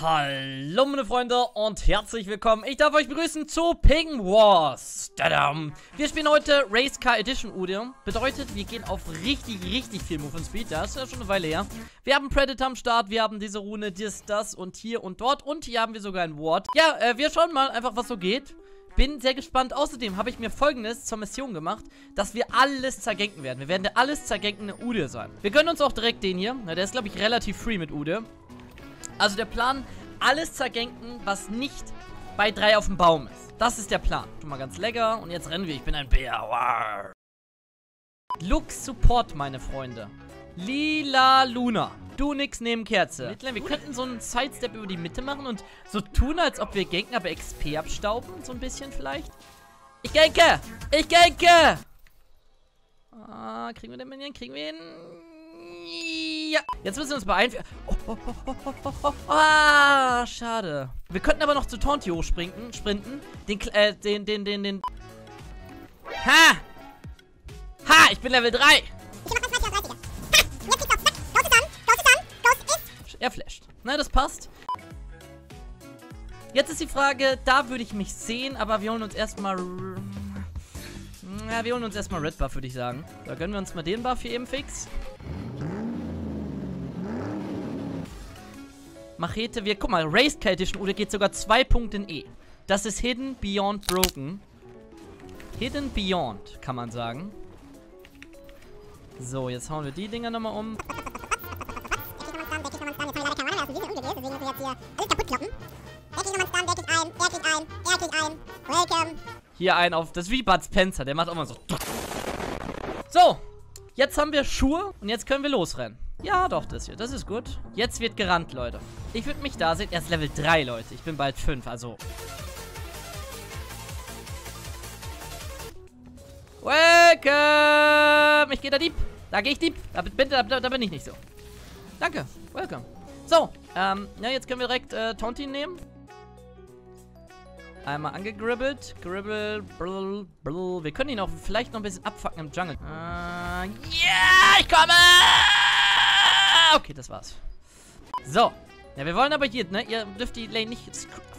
Hallo meine Freunde und herzlich willkommen. Ich darf euch begrüßen zu Ping Wars. Tadam. Wir spielen heute Race Car Edition Udyr. Bedeutet, wir gehen auf richtig viel Movement Speed. Das ist ja schon eine Weile her. Wir haben Predator am Start, wir haben diese Rune, dies, das und hier und dort. Und hier haben wir sogar ein Ward. Ja, wir schauen mal einfach, was so geht. Bin sehr gespannt. Außerdem habe ich mir Folgendes zur Mission gemacht, dass wir alles zergenken werden. Wir werden der alles zergenkende Udyr sein. Wir gönnen uns auch direkt den hier. Na, der ist, glaube ich, relativ free mit Udyr. Also der Plan, alles zergenken, was nicht bei 3 auf dem Baum ist. Das ist der Plan. Schon mal ganz lecker. Und jetzt rennen wir. Ich bin ein Bär. Wow. Lux Support, meine Freunde. Lila Luna. Du nix neben Kerze. Wir könnten so einen Sidestep über die Mitte machen und so tun, als ob wir ganken, aber XP abstauben. So ein bisschen vielleicht. Ich ganke! Ich ganke! Ah, kriegen wir den Minion? Kriegen wir ihn? Ja. Jetzt müssen wir uns beeilen. Ah, schade. Wir könnten aber noch zu Taunty hochspringen. Sprinten. Ha! Ha! Ich bin Level 3! Er flasht. Na, das passt. Jetzt ist die Frage, da würde ich mich sehen, aber wir holen uns erstmal... Ja, wir holen uns erstmal Red Buff, würde ich sagen. Da gönnen wir uns mal den Buff hier eben fix. Machete, wir... Guck mal, Race Car Edition Udyr geht sogar 2 Punkte in E. Das ist Hidden Beyond Broken. Hidden Beyond, kann man sagen. So, jetzt hauen wir die Dinger nochmal um. Hier einen auf das wie Bud Spencer, der macht auch mal so. So, jetzt haben wir Schuhe und jetzt können wir losrennen. Ja, doch, das hier, das ist gut. Jetzt wird gerannt, Leute. Ich würde mich da sehen, erst Level 3, Leute. Ich bin bald 5, also. Welcome! Ich gehe da deep. Da gehe ich deep. Da bin ich nicht so. Danke, welcome. So, ja, jetzt können wir direkt Taunty nehmen. Einmal angegribbelt. Gribble, brl, brl. Wir können ihn auch vielleicht noch ein bisschen abfucken im Jungle. Ja, yeah, ich komme! Okay, das war's. So. Ja, wir wollen aber hier, ne? Ihr dürft die Lane nicht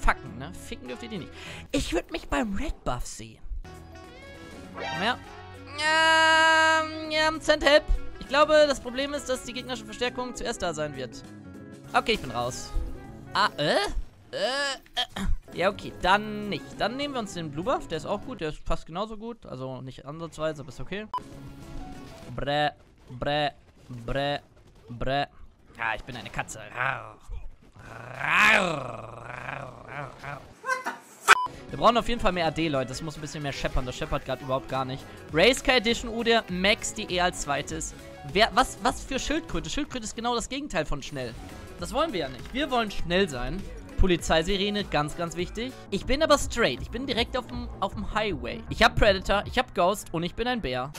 fucken, ne? Ficken dürft ihr die nicht. Ich würde mich beim Red Buff sehen. Ja. Ja, send help. Ich glaube, das Problem ist, dass die gegnerische Verstärkung zuerst da sein wird. Okay, ich bin raus. Ja, okay, dann nicht. Dann nehmen wir uns den Blue Buff, der ist auch gut, der ist fast genauso gut. Also nicht ansatzweise, aber ist okay. Brä, brä, brä, brä. Ah, ich bin eine Katze. Wir brauchen auf jeden Fall mehr AD, Leute. Das muss ein bisschen mehr scheppern. Das scheppert gerade überhaupt gar nicht. Race Car Edition Udyr, Max die E als zweites. Was für Schildkröte? Schildkröte ist genau das Gegenteil von schnell. Das wollen wir ja nicht. Wir wollen schnell sein. Polizeisirene, ganz wichtig. Ich bin aber straight. Ich bin direkt auf dem Highway. Ich habe Predator, ich habe Ghost und ich bin ein Bär.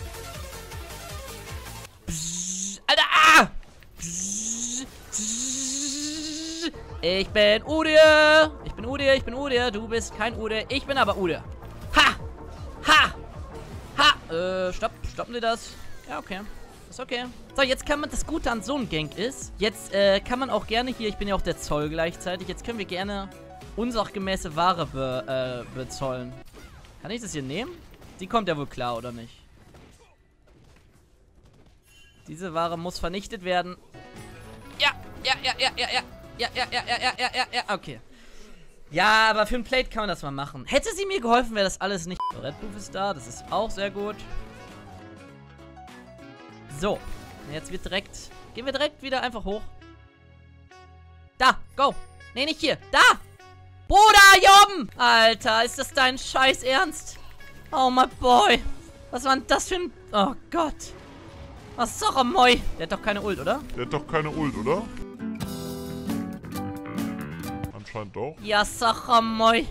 Psst, Alter, ah! Psst, psst. Ich bin Udyr. Ich bin Udyr, ich bin Udyr. Du bist kein Udyr. Ich bin aber Udyr. Ha! Ha! Ha! Stoppen wir das? Ja, okay. Ist okay. So, jetzt kann man, das Gute an so einem Gank ist, jetzt kann man auch gerne hier, ich bin ja auch der Zoll gleichzeitig, jetzt können wir gerne unsachgemäße Ware bezollen. Kann ich das hier nehmen? Die kommt ja wohl klar, oder nicht? Diese Ware muss vernichtet werden. Ja, okay. Ja, aber für ein Plate kann man das mal machen. Hätte sie mir geholfen, wäre das alles nicht... So, Red Buff ist da, das ist auch sehr gut. So, jetzt wird direkt... Gehen wir direkt wieder einfach hoch. Da, go. Nee, nicht hier. Da. Bruder, hier oben. Alter, ist das dein Scheiß Ernst? Oh, my boy. Was war denn das für ein... Oh, Gott. Was ist doch ein Moi? Der hat doch keine Ult, oder? Der hat doch keine Ult, oder? Anscheinend doch. Ja, Sacha Moi.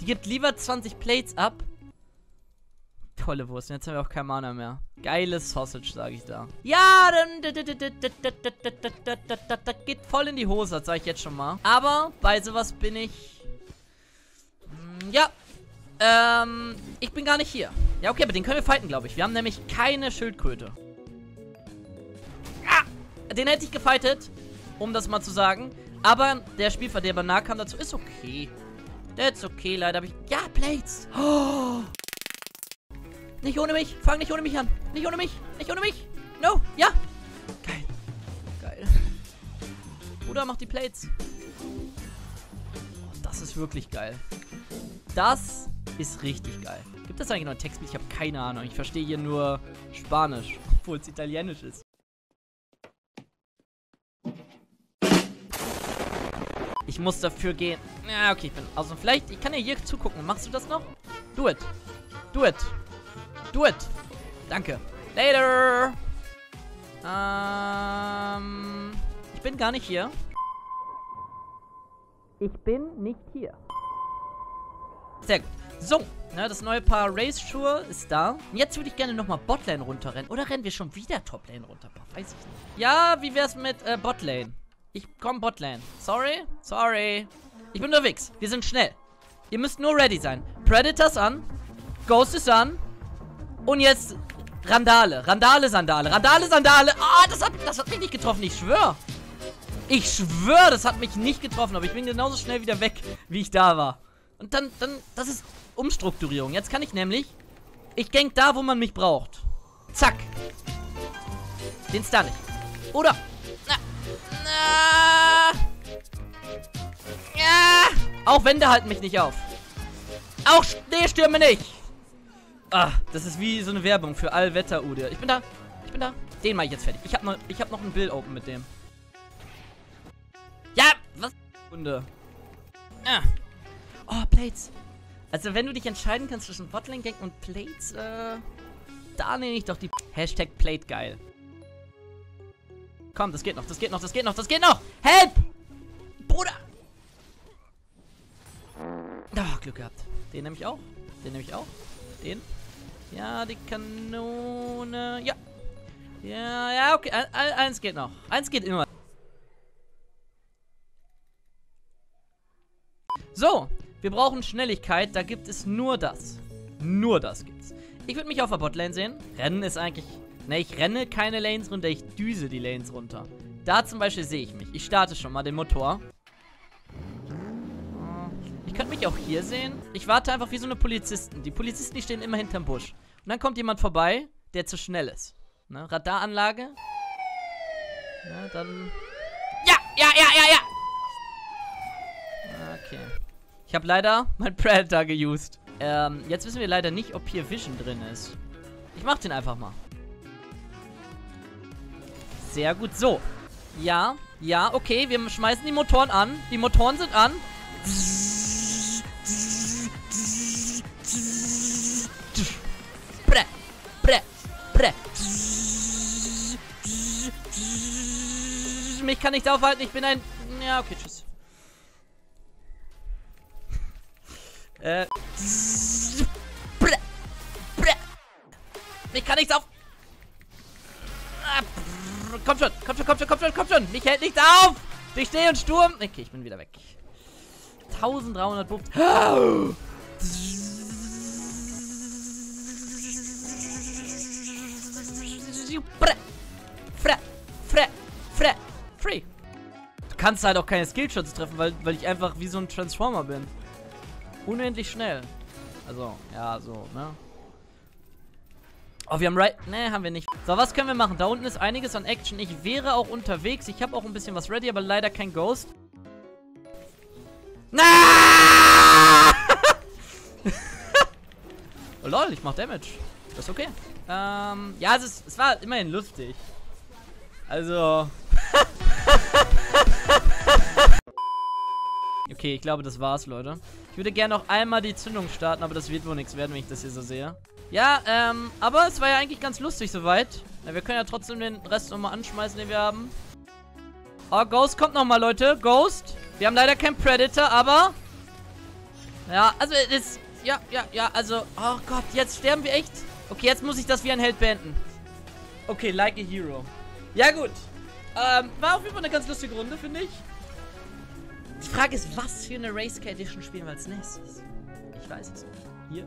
Die gibt lieber 20 Plates ab. Tolle Wurst. Jetzt haben wir auch kein Mana mehr. Geiles Sausage, sage ich da. Ja, dann das geht voll in die Hose, das sage ich jetzt schon mal. Aber bei sowas bin ich... Ja. Ich bin gar nicht hier. Ja, okay, aber den können wir fighten, glaube ich. Wir haben nämlich keine Schildkröte. Ah, den hätte ich gefightet. um das mal zu sagen. Aber der Spielverderber nah kam dazu. Ist okay. That's okay, leider habe ich... Ja, Plates! Oh. Nicht ohne mich! Fang nicht ohne mich an! Nicht ohne mich! Nicht ohne mich! No! Ja! Geil! Geil! Bruder, mach die Plates! Oh, das ist wirklich geil! Das ist richtig geil! Gibt es eigentlich noch ein Textbild? Ich habe keine Ahnung. Ich verstehe hier nur Spanisch, obwohl es Italienisch ist. Ich muss dafür gehen. Ja, okay, ich bin außen. Vielleicht, ich kann ja hier zugucken. Machst du das noch? Do it! Do it! Do it! Danke. Later! Ich bin gar nicht hier. Ich bin nicht hier. Sehr gut. So, ne, das neue Paar Race-Schuhe ist da. Und jetzt würde ich gerne nochmal Botlane runterrennen. Oder rennen wir schon wieder Toplane runter? Weiß ich nicht. Ja, wie wär's mit Botlane? Ich komm Botlane. Sorry? Sorry. Ich bin unterwegs. Wir sind schnell. Ihr müsst nur ready sein. Predators an. Ghost ist an. Und jetzt Randale. Randale, Sandale. Randale, Sandale. Ah, oh, das hat mich nicht getroffen. Ich schwöre. Ich schwöre, das hat mich nicht getroffen. Aber ich bin genauso schnell wieder weg, wie ich da war. Und dann, das ist Umstrukturierung. Jetzt kann ich nämlich, ich gang da, wo man mich braucht. Zack. Den stun ich. Oder. Ja. Auch Wände halten mich nicht auf. Auch Schneestürme nicht. Ah, das ist wie so eine Werbung für Allwetter Udyr. Ich bin da. Ich bin da. Den mache ich jetzt fertig. Ich hab noch ein Bild open mit dem. Ja, was? Hunde. Ah. Oh, Plates. Also, wenn du dich entscheiden kannst zwischen Botlane Gang und Plates, da nehme ich doch die Hashtag Plate geil. Komm, das geht noch, das geht noch, das geht noch, das geht noch. Help! Bruder! Oh, Glück gehabt. Den nehme ich auch. Den nehme ich auch. Den. Ja, die Kanone. Ja. Ja, ja, okay. Eins geht noch. Eins geht immer. So. Wir brauchen Schnelligkeit, da gibt es nur das. Nur das gibt's. Ich würde mich auf der Botlane sehen. Rennen ist eigentlich... Ne, ich renne keine Lanes runter, ich düse die Lanes runter. Da zum Beispiel sehe ich mich. Ich starte schon mal den Motor. Ich könnte mich auch hier sehen. Ich warte einfach wie so eine Polizisten. Die Polizisten, die stehen immer hinterm Busch. Und dann kommt jemand vorbei, der zu schnell ist. Ne, Radaranlage. Ja, dann... Ja, ja, ja, ja, ja! Okay. Ich habe leider mein Predator geused. Jetzt wissen wir leider nicht, ob hier Vision drin ist. Ich mach den einfach mal. Sehr gut, so. Ja, ja, okay, wir schmeißen die Motoren an. Die Motoren sind an. Prä, prä, prä. Mich kann nicht aufhalten, ich bin ein... Ja, okay, tschüss. Ich kann nichts auf. Komm schon, komm schon, komm schon, komm schon, komm schon. Mich hält nichts auf. Ich stehe und Sturm. Okay, ich bin wieder weg. 1300 Buff. Free. Du kannst halt auch keine Skillshots treffen, weil ich einfach wie so ein Transformer bin. Unendlich schnell. Also, ja, so, ne? Oh, wir haben right... Ne, haben wir nicht. So, was können wir machen? Da unten ist einiges an Action. Ich wäre auch unterwegs. Ich habe auch ein bisschen was ready, aber leider kein Ghost. Na! Oh lol, ich mach Damage. Das ist okay. Ja, es war immerhin lustig. Also... Okay, ich glaube, das war's, Leute. Ich würde gerne noch einmal die Zündung starten, aber das wird wohl nichts werden, wenn ich das hier so sehe. Ja, aber es war ja eigentlich ganz lustig soweit. Ja, wir können ja trotzdem den Rest nochmal anschmeißen, den wir haben. Oh, Ghost kommt nochmal, Leute. Ghost. Wir haben leider keinen Predator, aber... Ja, also es ist... Ja, ja, ja, also... Oh Gott, jetzt sterben wir echt. Okay, jetzt muss ich das wie ein Held beenden. Okay, like a hero. Ja, gut. War auf jeden Fall eine ganz lustige Runde, finde ich. Die Frage ist, was für eine Race Car Edition spielen wir als nächstes? Ich weiß es nicht. Hier.